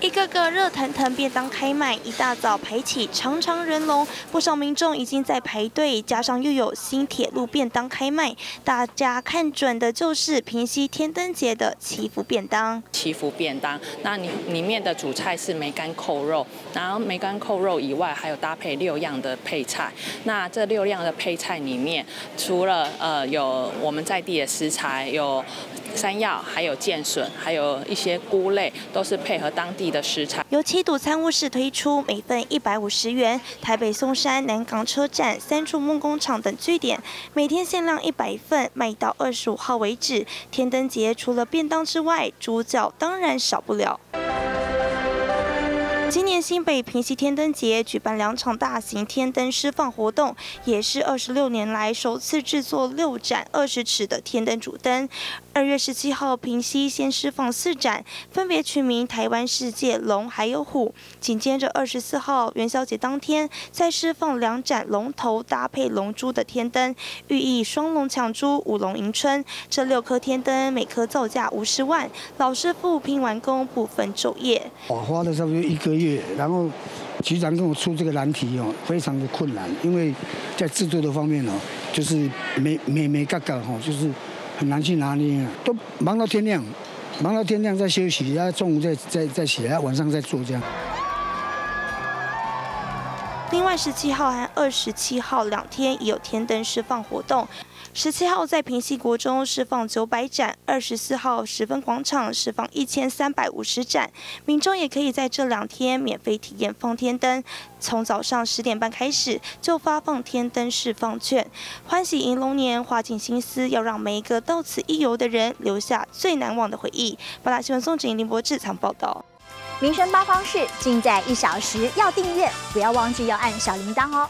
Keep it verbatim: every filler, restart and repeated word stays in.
一个个热腾腾便当开卖，一大早排起长长人龙，不少民众已经在排队，加上又有新铁路便当开卖，大家看准的就是平溪天灯节的祈福便当。祈福便当，那里里面的主菜是梅干扣肉，然后梅干扣肉以外还有搭配六样的配菜。那这六样的配菜里面，除了呃有我们在地的食材，有山药，还有剑笋，还有一些菇类，都是配合当地 的食材。由七堵餐务室推出，每份一百五十元。台北松山、南港车站、三处梦工厂等据点，每天限量一百份，卖到二十五号为止。天灯节除了便当之外，主角当然少不了。 今年新北平溪天灯节举办两场大型天灯释放活动，也是二十六年来首次制作六盏二十尺的天灯主灯。二月十七号，平溪先释放四盏，分别取名台湾世界龙还有虎。紧接着二十四号元宵节当天，再释放两盏龙头搭配龙珠的天灯，寓意双龙抢珠、五龙迎春。这六颗天灯每颗造价五十万，老师傅拼完工不分昼夜。我花了差不多一个月。 然后局长跟我出这个难题哦，非常的困难，因为在制作的方面哦，就是没没没嘎嘎哈，就是很难去拿捏，都忙到天亮，忙到天亮再休息，然后中午再再再起来，晚上再做这样。 另外，十七号和二十七号两天也有天灯释放活动。十七号在平溪国中释放九百盏，二十四号十分广场释放一千三百五十盏。民众也可以在这两天免费体验放天灯，从早上十点半开始就发放天灯释放券。欢喜迎龙年，花尽心思要让每一个到此一游的人留下最难忘的回忆。八大新闻宋景林博志采访报道。 民生八方式，尽在一小时。要订阅，不要忘记要按小铃铛哦。